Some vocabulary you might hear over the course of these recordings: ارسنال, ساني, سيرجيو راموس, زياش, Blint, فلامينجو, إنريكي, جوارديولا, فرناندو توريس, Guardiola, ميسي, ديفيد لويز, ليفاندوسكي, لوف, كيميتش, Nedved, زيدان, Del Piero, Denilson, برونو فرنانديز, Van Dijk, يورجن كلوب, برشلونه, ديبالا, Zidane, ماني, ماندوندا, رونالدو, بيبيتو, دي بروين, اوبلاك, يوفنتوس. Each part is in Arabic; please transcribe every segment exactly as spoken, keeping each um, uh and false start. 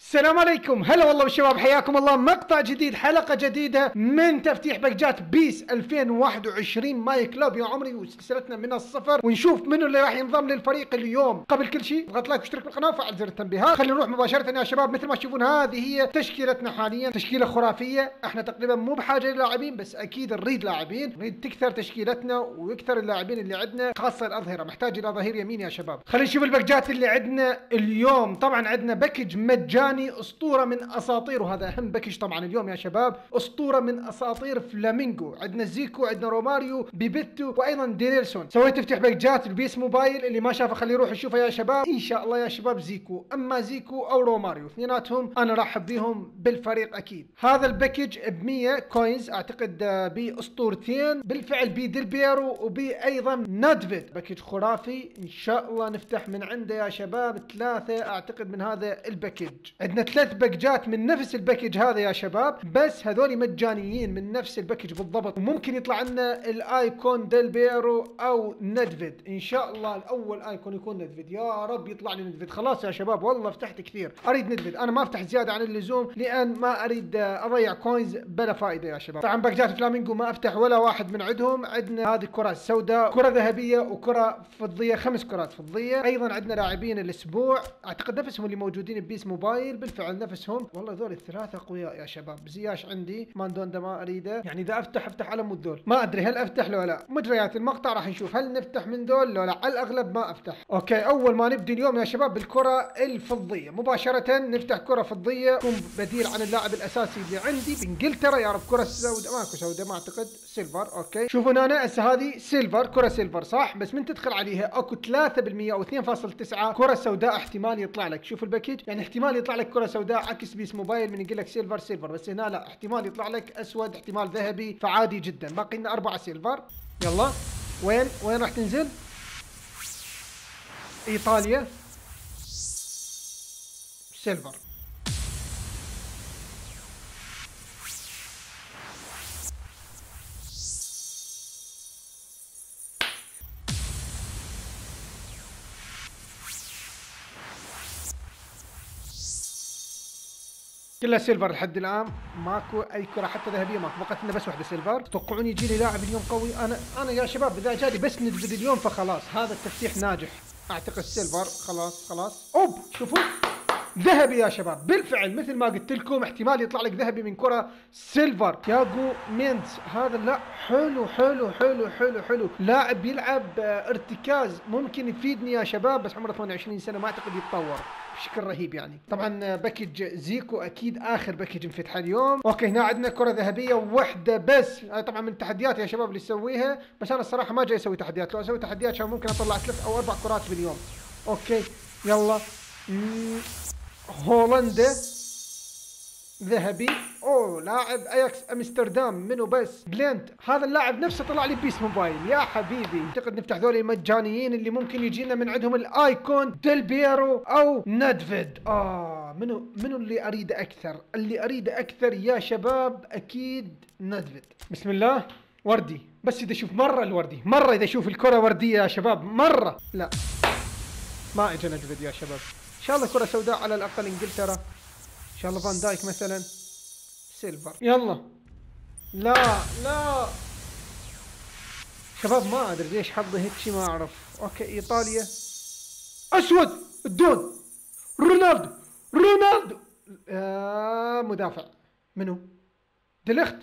السلام عليكم، هلا والله بالشباب، حياكم الله. مقطع جديد، حلقة جديدة من تفتيح باكجات بيس ألفين وواحد وعشرين ماي كلوب يا عمري، وسلسلتنا من الصفر، ونشوف منو اللي راح ينضم للفريق اليوم. قبل كل شيء اضغط لايك واشترك بالقناة وفعل زر التنبيهات. خلينا نروح مباشرة يا شباب. مثل ما تشوفون هذه هي تشكيلتنا حاليا، تشكيلة خرافية. احنا تقريبا مو بحاجة للاعبين، بس اكيد نريد لاعبين، نريد تكثر تشكيلتنا ويكثر اللاعبين اللي عندنا، خاصة الأظهرة، محتاج إلى ظهير يمين يا شباب. خلينا نشوف الباكجات اللي عندنا اليوم. طبعا عندنا باكج مجاني اسطوره من اساطير، وهذا اهم باكج طبعا اليوم يا شباب، اسطوره من اساطير فلامينجو. عندنا زيكو، عندنا روماريو، بيبيتو، وايضا دينيلسون. سويت تفتح باكجات البيس موبايل، اللي ما شافه خليه يروح يشوفه يا شباب. ان شاء الله يا شباب زيكو، اما زيكو او روماريو اثنيناتهم انا رحب بيهم بالفريق اكيد. هذا الباكج ب مية كوينز، اعتقد باسطورتين بالفعل، بي ديل بيرو وبي ايضا نادفيد. باكج خرافي ان شاء الله نفتح من عنده يا شباب ثلاثه اعتقد من هذا الباكج. عندنا ثلاث باكجات من نفس الباكج هذا يا شباب، بس هذول مجانيين من نفس الباكج بالضبط، وممكن يطلع لنا الايكون ديل بيرو او ندفيد ان شاء الله. الاول ايكون يكون ندفيد، يا رب يطلع لي ندفيد. خلاص يا شباب والله فتحت كثير، اريد ندفيد. انا ما افتح زياده عن اللزوم لان ما اريد اضيع كوينز بلا فائده يا شباب. طبعا باكجات فلامينجو ما افتح ولا واحد من عندهم. عندنا هذه الكره السوداء، كره ذهبيه وكره فضيه، خمس كرات فضيه. ايضا عندنا لاعبين الاسبوع، اعتقد نفسهم اللي موجودين ببيس موبايل بالفعل نفسهم. والله ذول الثلاثه اقوياء يا شباب. زياش عندي، ماندوندا ما اريده، يعني اذا افتح افتح على مود ذول. ما ادري هل افتح لو لا، مجريات المقطع راح نشوف هل نفتح من ذول لو لا، على الاغلب ما افتح. اوكي، اول ما نبدا اليوم يا شباب بالكره الفضيه مباشره، نفتح كره فضيه تكون بديل عن اللاعب الاساسي اللي عندي بانجلترا. يا رب كره سوداء، ماكو سوداء ما اعتقد، سيلفر. اوكي شوفون هنا هسه هذه سيلفر، كره سيلفر صح، بس من تدخل عليها اكو ثلاثة بالمية او اثنين فاصلة تسعة كره سوداء احتمال يطلع لك. شوف الباكج، يعني احتمال يطلع لك كره سوداء عكس بيس موبايل من يقول لك سيلفر سيلفر، بس هنا لا، احتمال يطلع لك اسود، احتمال ذهبي، فعادي جدا. باقي لنا اربعه سيلفر. يلا وين وين راح تنزل؟ ايطاليا سيلفر. كلها سيلفر لحد الان، ماكو اي كره حتى ذهبيه، ماكو، بقت لنا بس واحده سيلفر. تتوقعون يجي لي لاعب اليوم قوي؟ انا انا يا شباب اذا جالي بس ندفد اليوم فخلاص هذا التفتيح ناجح. اعتقد سيلفر خلاص خلاص. اوب شوفوا ذهبي يا شباب، بالفعل مثل ما قلت لكم احتمال يطلع لك ذهبي من كره سيلفر. تياغو ميندز هذا، لا حلو حلو حلو حلو حلو، لاعب بيلعب ارتكاز، ممكن يفيدني يا شباب، بس عمره ثمانية وعشرين سنه، ما اعتقد يتطور بشكل رهيب يعني. طبعا باكج زيكو اكيد اخر باكج انفتح اليوم. اوكي هنا عندنا كره ذهبيه واحده بس، طبعا من التحديات يا شباب اللي اسويها، بس انا الصراحه ما جاي اسوي تحديات، لو اسوي تحديات كان ممكن اطلع ثلاث او اربع كرات باليوم. اوكي يلا هولندا ذهبي، اوه لاعب اياكس امستردام، منو بس؟ بلينت، هذا اللاعب نفسه طلع لي بيس موبايل يا حبيبي. اعتقد نفتح ذول المجانيين اللي ممكن يجينا من عندهم الايكون ديل بيرو او ندفيد. اه منو منو اللي اريده اكثر؟ اللي اريده اكثر يا شباب اكيد ندفيد. بسم الله وردي، بس اذا اشوف مره الوردي، مره اذا اشوف الكره ورديه يا شباب، مره. لا ما اجى ندفيد يا شباب. ان شاء الله كره سوداء على الاقل انجلترا، ان شاء الله فان دايك مثلا سيلفر. يلا لا لا شباب، ما ادري ليش حظي هيك شيء، ما اعرف. اوكي ايطاليا اسود الدون، رونالدو رونالدو آه مدافع، منو؟ دي ليخت،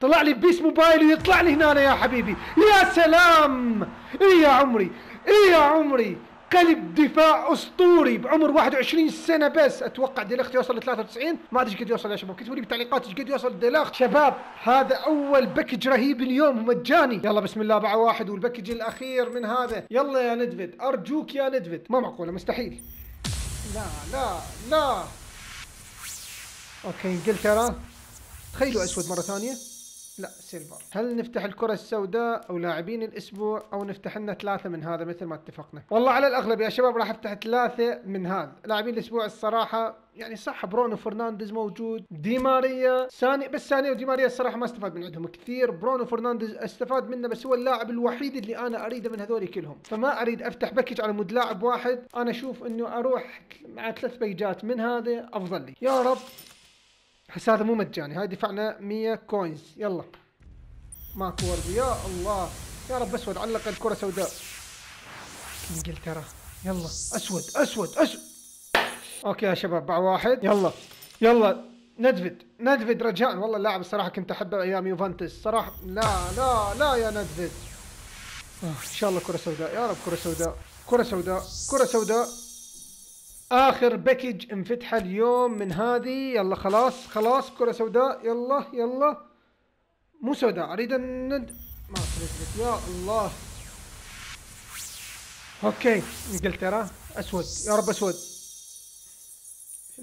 طلع لي بيس موبايل ويطلع لي هنا يا حبيبي. يا سلام، ايه يا عمري، ايه يا عمري، قلب دفاع اسطوري بعمر واحد وعشرين سنه بس. اتوقع دي ليخت يوصل ل ثلاثة وتسعين، ما ادري ايش قد يوصل يا شباب، كتبوا لي بالتعليقات ايش قد يوصل دي ليخت. شباب هذا اول باكج رهيب اليوم ومجاني. يلا بسم الله باع واحد، والباكج الاخير من هذا. يلا يا ندفيد، ارجوك يا ندفيد، ما معقوله، مستحيل. لا لا لا اوكي انجلترا، تخيلوا اسود مره ثانيه. لا سيلفر. هل نفتح الكرة السوداء او لاعبين الاسبوع او نفتح لنا ثلاثة من هذا مثل ما اتفقنا؟ والله على الاغلب يا شباب راح افتح ثلاثة من هذا، لاعبين الاسبوع الصراحة يعني صح برونو فرنانديز موجود، دي ماريا، ساني، بس ساني ودي ماريا الصراحة ما استفاد من عندهم كثير، برونو فرنانديز استفاد منه بس هو اللاعب الوحيد اللي انا اريده من هذول كلهم، فما اريد افتح باكج على مود لاعب واحد، انا اشوف انه اروح مع ثلاث بيجات من هذا افضل لي، يا رب. حس هذا مو مجاني، هاي دفعنا مية كوينز، يلا ماكو ورد، يا الله يا رب اسود علق الكرة سوداء. انجلترا، يلا اسود اسود اسود. اوكي يا شباب باع واحد، يلا يلا ندفد ندفد رجاء، والله اللاعب الصراحة كنت احبه ايام يوفنتوس صراحة، لا لا لا يا ندفد. ان شاء الله كرة سوداء، يا رب كرة سوداء، كرة سوداء، كرة سوداء. اخر باكج انفتحه اليوم من هذه، يلا خلاص خلاص كرة سوداء، يلا يلا مو سوداء اريد ان ند... ما تريد، يا الله. اوكي انجلترا اسود، يا رب اسود.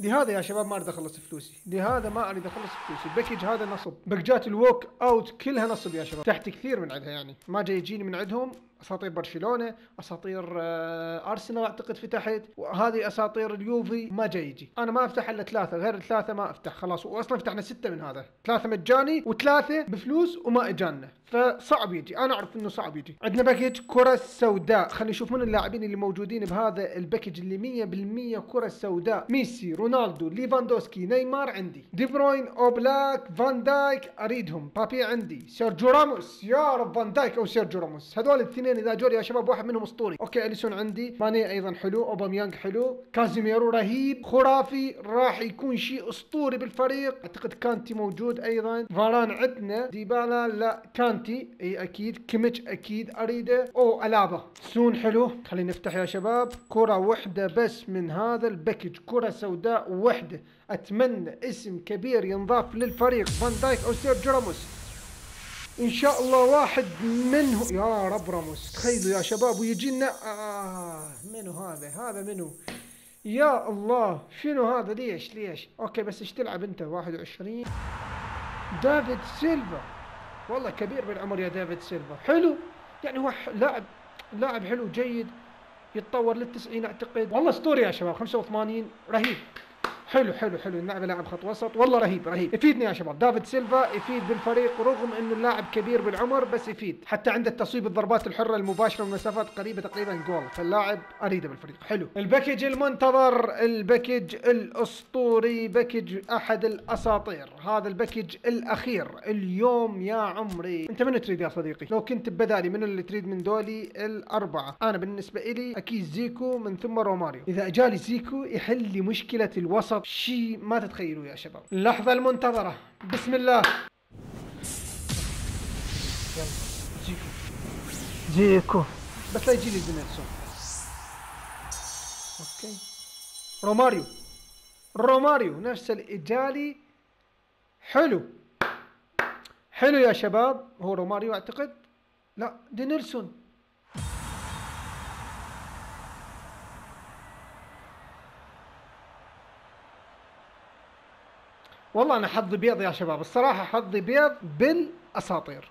لهذا يا شباب ما اريد اخلص فلوسي، لهذا ما اريد اخلص فلوسي، الباكج هذا نصب، باكجات الووك اوت كلها نصب يا شباب، تحت كثير من عندها يعني، ما جاي يجيني من عندهم اساطير برشلونه، اساطير ارسنال اعتقد فتحت، وهذه اساطير اليوفي ما جاي يجي، انا ما افتح الا ثلاثه، غير الثلاثه ما افتح خلاص، واصلا فتحنا سته من هذا، ثلاثه مجاني وثلاثه بفلوس وما اجانا، فصعب يجي، انا اعرف انه صعب يجي. عندنا باكج كره سوداء، خلينا نشوف من اللاعبين اللي موجودين بهذا الباكج اللي مية بالمية كره سوداء، ميسي، رونالدو، ليفاندوسكي، نيمار عندي، دي بروين، اوبلاك، فان دايك اريدهم، بابي عندي، سيرجيو راموس، يا رب فان دايك او سيرجيو راموس، هذول الاثنين اذا جور يا شباب واحد منهم اسطوري. اوكي اليسون عندي، ماني ايضا حلو، اوباميانج حلو، كازيميرو رهيب خرافي، راح يكون شيء اسطوري بالفريق، اعتقد كانتي موجود ايضا، فاران عندنا، ديبالا لا، كانتي اي اكيد، كيميتش اكيد اريده، او الابا، سون حلو. خلينا نفتح يا شباب كره وحده بس من هذا الباكج، كره سوداء وحده، اتمنى اسم كبير ينضاف للفريق، فان دايك او سيرجيو راموس ان شاء الله واحد منه، يا رب راموس، تخيلوا يا شباب ويجينا آه منو هذا؟ هذا منو؟ يا الله شنو هذا؟ ليش ليش؟ اوكي بس ايش تلعب انت؟ واحد وعشرين دافيد سيلفا، والله كبير بالعمر يا دافيد سيلفا، حلو يعني هو لاعب لاعب حلو جيد يتطور للتسعين اعتقد، والله اسطوري يا شباب، خمسة وثمانين رهيب، حلو حلو حلو، اللاعب لاعب خط وسط والله رهيب رهيب، يفيدني يا شباب دافيد سيلفا، يفيد بالفريق رغم انه اللاعب كبير بالعمر بس يفيد، حتى عنده تصويب الضربات الحره المباشره من مسافات قريبه تقريبا جول، فاللاعب اريده بالفريق، حلو. الباكج المنتظر، الباكج الاسطوري، باكج احد الاساطير، هذا الباكج الاخير اليوم يا عمري، انت من تريد يا صديقي؟ لو كنت ببدالي من اللي تريد من دولي الاربعه، انا بالنسبه لي اكيد زيكو من ثم روماريو، اذا اجالي زيكو يحل لي مشكله الوسط شيء ما تتخيلوه يا شباب. اللحظة المنتظرة، بسم الله. يلا زيكو زيكو بس لا يجي لي دينيلسون. اوكي روماريو روماريو نفس الإجالي، حلو حلو يا شباب، هو روماريو اعتقد، لا دينيلسون، والله انا حظي بيض يا شباب الصراحه، حظي بيض بالاساطير.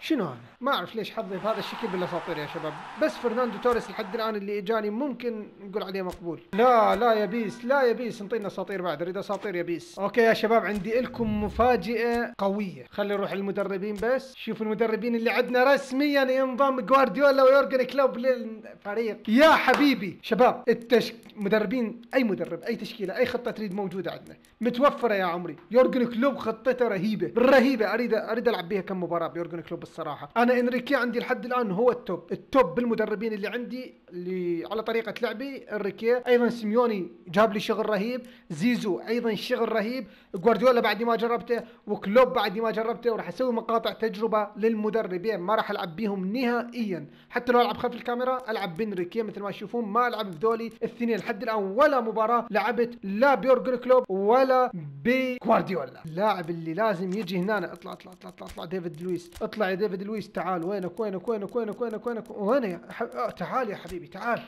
شنو هذا؟ ما اعرف ليش حظي بهذا الشكل بالاساطير يا شباب، بس فرناندو توريس لحد الان اللي اجاني ممكن نقول عليه مقبول. لا لا يا بيس لا يا بيس، انطينا اساطير بعد، اريد اساطير يا بيس. اوكي يا شباب عندي لكم مفاجأة قوية، خلينا نروح للمدربين بس، شوفوا المدربين اللي عندنا رسميا ينضم جوارديولا ويورجن كلوب للفريق يا حبيبي. شباب التشك مدربين، اي مدرب اي تشكيلة اي خطة تريد موجودة عندنا متوفرة يا عمري، يورجن كلوب خطته رهيبة رهيبة، اريد اريد العب بها كم مباراة بيورجن كلوب الصراحة. أنا إنريكي عندي لحد الآن هو التوب، التوب بالمدربين اللي عندي اللي على طريقة لعبي إنريكي، أيضا سيميوني جاب لي شغل رهيب، زيزو أيضا شغل رهيب، جوارديولا بعد ما جربته، وكلوب بعد ما جربته، وراح أسوي مقاطع تجربة للمدربين، ما راح ألعب بيهم نهائيا، حتى لو ألعب خلف الكاميرا ألعب بإنريكي مثل ما تشوفون، ما ألعب بذولي الاثنين لحد الآن، ولا مباراة لعبت لا بيورجن كلوب ولا بجوارديولا. اللاعب اللي لازم يجي هنا، اطلع اطلع اطلع اطلع, أطلع ديفيد لويز، اطلع يا ديفيد لويز، تعال وينك وينك وينك وينك وينك وينك وين يا حبيبي، تعال يا حبيبي تعال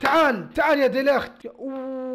تعال تعال يا دي ليخت،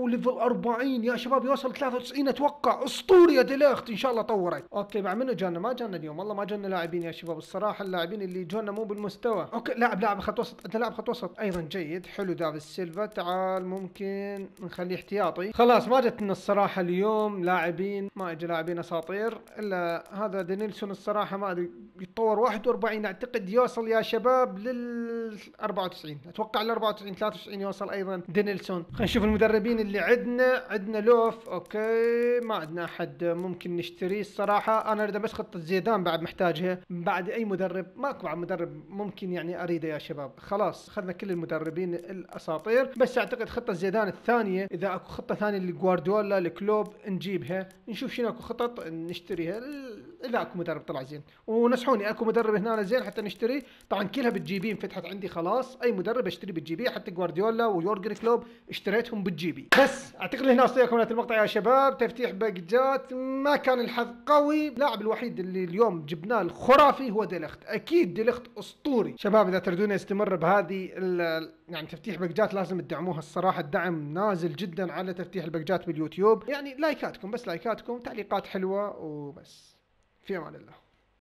وليفل أربعين يا شباب، يوصل ثلاثة وتسعين اتوقع. اسطوري يا دي ليخت، ان شاء الله طورت. اوكي بعد منو جانا؟ ما جانا اليوم والله، ما جانا لاعبين يا شباب الصراحه، اللاعبين اللي جونا مو بالمستوى. اوكي لاعب لاعب خط وسط، انت لاعب خط وسط ايضا جيد، حلو. دافيد سيلفا تعال، ممكن نخليه احتياطي. خلاص ما جتنا الصراحه اليوم لاعبين، ما اجى لاعبين اساطير الا هذا دينيلسون الصراحه، ما ادري يتطور. واحد وأربعين اعتقد يوصل يا شباب لل أربعة وتسعين اتوقع، لل أربعة وتسعين ثلاثة وتسعين يوصل ايضا دينيلسون. خلينا نشوف المدربين اللي عندنا. عندنا لوف اوكي، ما عندنا احد ممكن نشتريه الصراحه. انا اريد بس خطه زيدان بعد محتاجها، بعد اي مدرب ماكو بعد مدرب ممكن يعني اريده يا شباب. خلاص اخذنا كل المدربين الاساطير، بس اعتقد خطه زيدان الثانيه، اذا اكو خطه ثانيه لجوارديولا لكلوب نجيبها، نشوف شنو اكو خطط نشتريها اذا اكو مدرب طلع زين. ونصحوني اكو مدرب هنا زين حتى نشتري، طبعا كلها بتجيبين فتحت عندي خلاص، اي مدرب اشتري بتجيبيه، حتى جوارديولا ويورجن كلوب اشتريتهم بتجيبي. بس اعتقد هنا اصليكم المقطع يا شباب. تفتيح باقجات ما كان الحظ قوي، اللاعب الوحيد اللي اليوم جبناه الخرافي هو دي ليخت، اكيد دي ليخت اسطوري. شباب اذا تردون يستمر بهذه يعني تفتيح باقجات لازم تدعموها الصراحه، الدعم نازل جدا على تفتيح الباقجات باليوتيوب، يعني لايكاتكم بس، لايكاتكم تعليقات حلوه وبس. في امان الله.